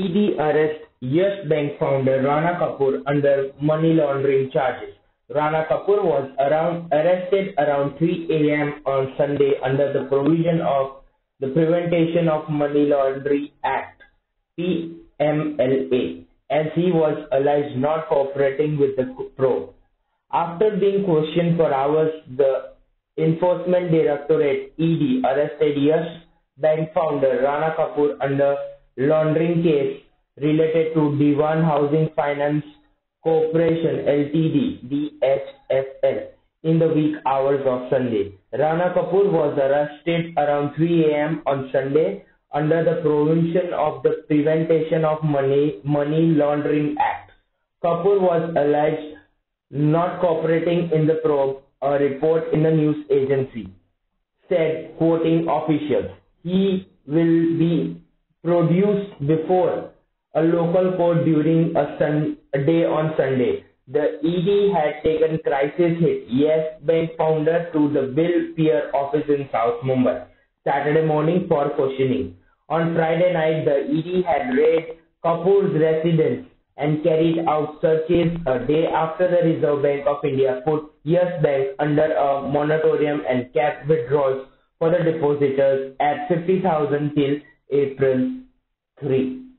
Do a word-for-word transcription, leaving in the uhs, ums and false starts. E D arrests Yes Bank founder Rana Kapoor under money laundering charges. Rana Kapoor was around, arrested around three A M on Sunday under the provision of the Prevention of Money Laundering Act (P M L A) as he was alleged not cooperating with the probe. After being questioned for hours, the Enforcement Directorate (E D) arrested Yes Bank founder Rana Kapoor under laundering case related to Dewan Housing Finance Corporation Limited (D H F L) in the week hours of Sunday. Rana Kapoor was arrested around three A M on Sunday under the provision of the Prevention of Money Money Laundering Act. Kapoor was alleged not cooperating in the probe, a report in the news agency said, quoting officials. He will be produced before a local court during a, sun, a day on Sunday. The E D had taken crisis hit Yes Bank founder to the Bill Pier office in South Mumbai Saturday morning for questioning. On Friday night, the E D had raided Kapoor's residence and carried out searches a day after the Reserve Bank of India put Yes Bank under a moratorium and capped withdrawals for the depositors at fifty thousand till April third.